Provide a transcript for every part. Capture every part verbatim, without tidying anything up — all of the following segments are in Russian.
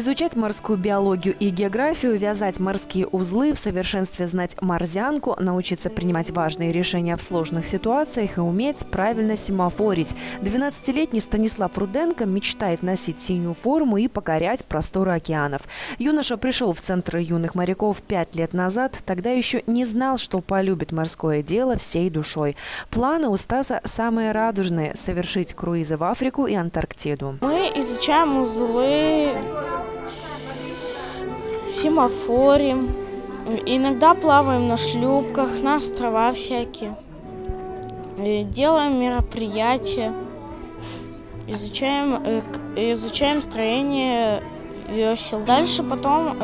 Изучать морскую биологию и географию, вязать морские узлы, в совершенстве знать морзянку, научиться принимать важные решения в сложных ситуациях и уметь правильно семафорить. двенадцатилетний Станислав Руденко мечтает носить синюю форму и покорять просторы океанов. Юноша пришел в Центр юных моряков пять лет назад, тогда еще не знал, что полюбит морское дело всей душой. Планы у Стаса самые радужные – совершить круизы в Африку и Антарктиду. Мы изучаем узлы, семафорим, иногда плаваем на шлюпках, на острова всякие, делаем мероприятия, изучаем, изучаем строение весел. Дальше потом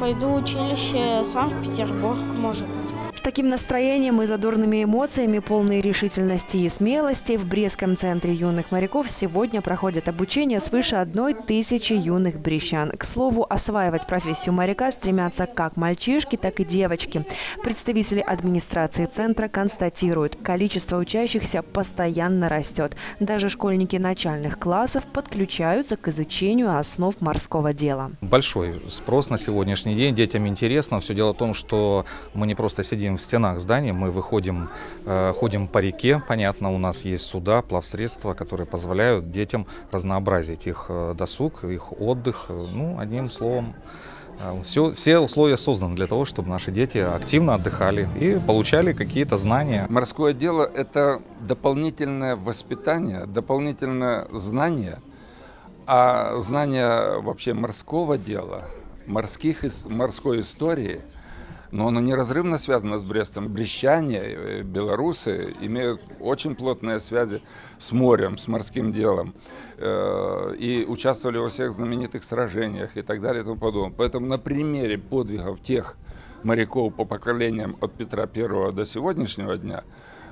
пойду в училище Санкт-Петербург, может быть. С таким настроением и задорными эмоциями, полной решительности и смелости, в Брестском центре юных моряков сегодня проходит обучение свыше одной тысячи юных брещан. К слову, осваивать профессию моряка стремятся как мальчишки, так и девочки. Представители администрации центра констатируют, количество учащихся постоянно растет. Даже школьники начальных классов подключаются к изучению основ морского дела. Большой спрос на сегодняшний день, детям интересно. Все дело в том, что мы не просто сидим в стенах здания, мы выходим, ходим по реке. Понятно, у нас есть суда, плавсредства, которые позволяют детям разнообразить их досуг, их отдых. Ну, одним словом, все, все условия созданы для того, чтобы наши дети активно отдыхали и получали какие-то знания. Морское дело – это дополнительное воспитание, дополнительное знание, а знание вообще морского дела, морских, морской истории. Но оно неразрывно связано с Брестом. Брестчане, белорусы имеют очень плотные связи с морем, с морским делом. И участвовали во всех знаменитых сражениях и так далее и тому подобное. Поэтому на примере подвигов тех моряков по поколениям от Петра Первого до сегодняшнего дня,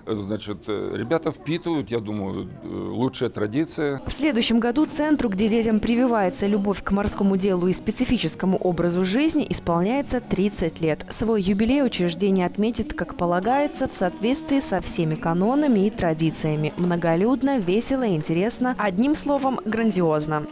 значит, ребята впитывают, я думаю, лучшие традиции. В следующем году центру, где детям прививается любовь к морскому делу и специфическому образу жизни, исполняется тридцать лет. Свой юбилей учреждение отметит, как полагается, в соответствии со всеми канонами и традициями. Многолюдно, весело и интересно. Одним словом, грандиозно.